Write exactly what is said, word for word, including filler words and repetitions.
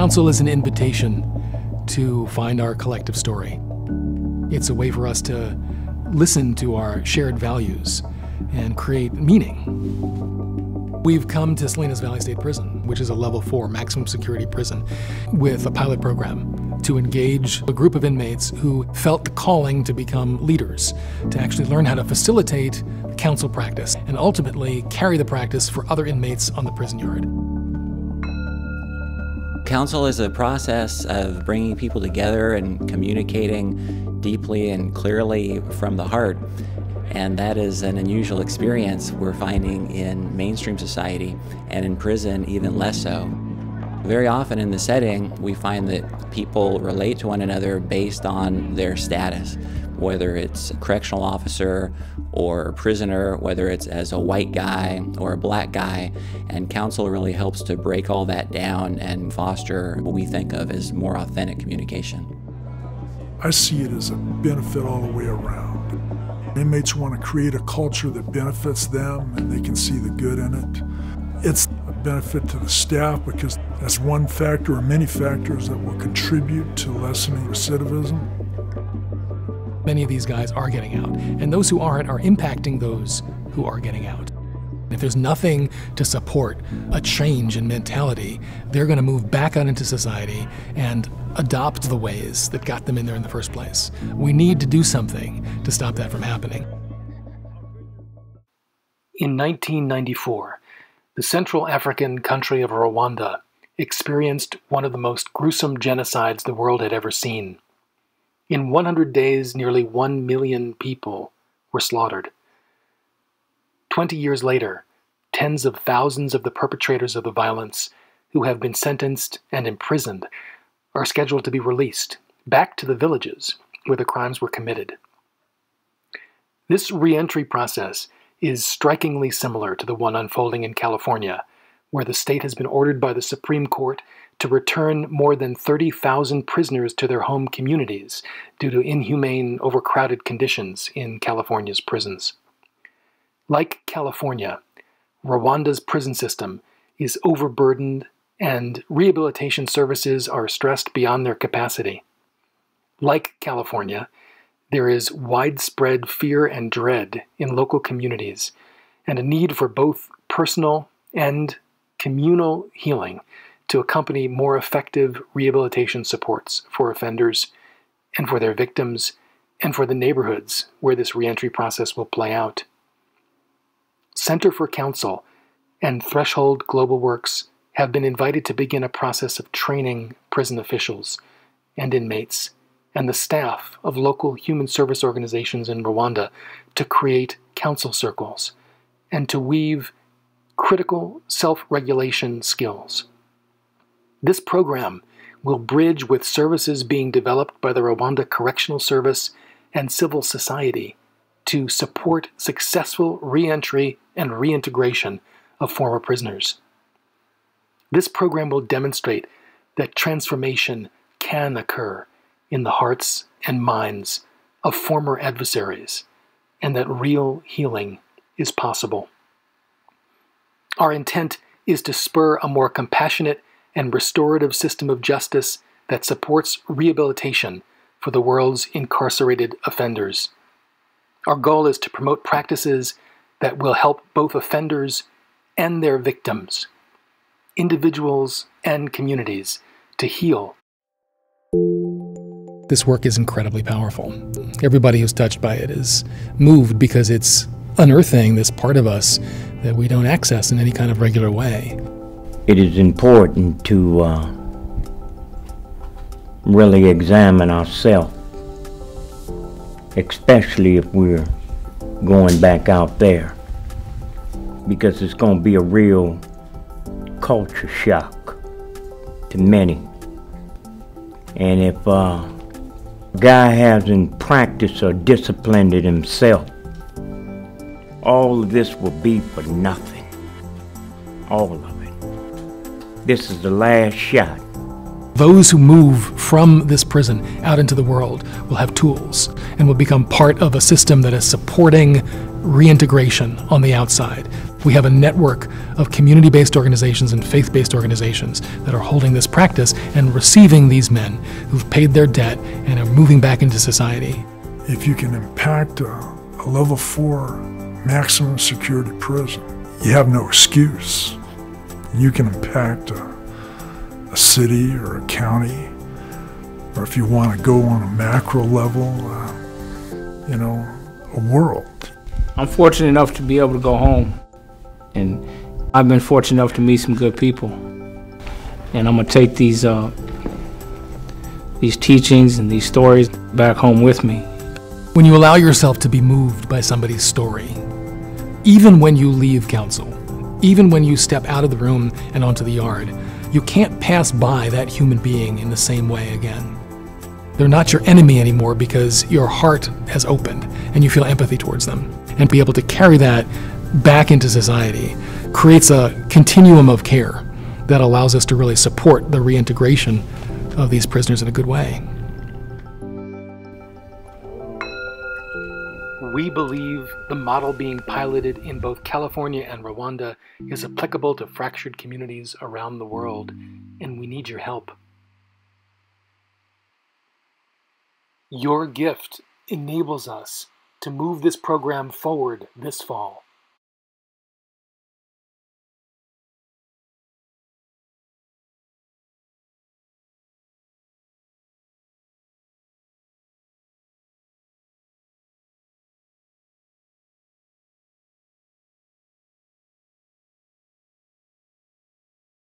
Council is an invitation to find our collective story. It's a way for us to listen to our shared values and create meaning. We've come to Salinas Valley State Prison, which is a level four maximum security prison, with a pilot program to engage a group of inmates who felt the calling to become leaders, to actually learn how to facilitate council practice and ultimately carry the practice for other inmates on the prison yard. Council is a process of bringing people together and communicating deeply and clearly from the heart. And that is an unusual experience we're finding in mainstream society, and in prison even less so. Very often in the setting, we find that people relate to one another based on their status, whether it's a correctional officer or a prisoner, whether it's as a white guy or a black guy. And council really helps to break all that down and foster what we think of as more authentic communication. I see it as a benefit all the way around. Inmates want to create a culture that benefits them and they can see the good in it. It's a benefit to the staff because that's one factor or many factors that will contribute to lessening recidivism. Many of these guys are getting out, and those who aren't are impacting those who are getting out. If there's nothing to support a change in mentality, they're going to move back out into society and adopt the ways that got them in there in the first place. We need to do something to stop that from happening. In nineteen ninety-four, the Central African country of Rwanda experienced one of the most gruesome genocides the world had ever seen. In one hundred days, nearly one million people were slaughtered. Twenty years later, tens of thousands of the perpetrators of the violence, who have been sentenced and imprisoned, are scheduled to be released back to the villages where the crimes were committed. This re-entry process is strikingly similar to the one unfolding in California, where the state has been ordered by the Supreme Court to return more than thirty thousand prisoners to their home communities due to inhumane, overcrowded conditions in California's prisons. Like California, Rwanda's prison system is overburdened and rehabilitation services are stressed beyond their capacity. Like California, there is widespread fear and dread in local communities and a need for both personal and communal healing to accompany more effective rehabilitation supports for offenders and for their victims and for the neighborhoods where this reentry process will play out. Center for Council and Threshold Global Works have been invited to begin a process of training prison officials and inmates and the staff of local human service organizations in Rwanda to create council circles and to weave critical self-regulation skills. This program will bridge with services being developed by the Rwanda Correctional Service and civil society to support successful re-entry and reintegration of former prisoners. This program will demonstrate that transformation can occur in the hearts and minds of former adversaries, and that real healing is possible. Our intent is to spur a more compassionate and restorative system of justice that supports rehabilitation for the world's incarcerated offenders. Our goal is to promote practices that will help both offenders and their victims, individuals and communities, to heal. This work is incredibly powerful. Everybody who's touched by it is moved because it's unearthing this part of us that we don't access in any kind of regular way. It is important to uh, really examine ourselves, especially if we're going back out there, because it's going to be a real culture shock to many. And if uh, a guy hasn't practiced or disciplined it himself, all of this will be for nothing. All of it. This is the last shot. Those who move from this prison out into the world will have tools and will become part of a system that is supporting reintegration on the outside. We have a network of community-based organizations and faith-based organizations that are holding this practice and receiving these men who've paid their debt and are moving back into society. If you can impact a, a level four maximum security prison, you have no excuse. You can impact a, a city or a county, or if you want to go on a macro level, uh, you know, a world. I'm fortunate enough to be able to go home, and I've been fortunate enough to meet some good people. And I'm going to take these, uh, these teachings and these stories back home with me. When you allow yourself to be moved by somebody's story, even when you leave council, even when you step out of the room and onto the yard, you can't pass by that human being in the same way again. They're not your enemy anymore because your heart has opened and you feel empathy towards them. And be able to carry that back into society creates a continuum of care that allows us to really support the reintegration of these prisoners in a good way. We believe the model being piloted in both California and Rwanda is applicable to fractured communities around the world, and we need your help. Your gift enables us to move this program forward this fall.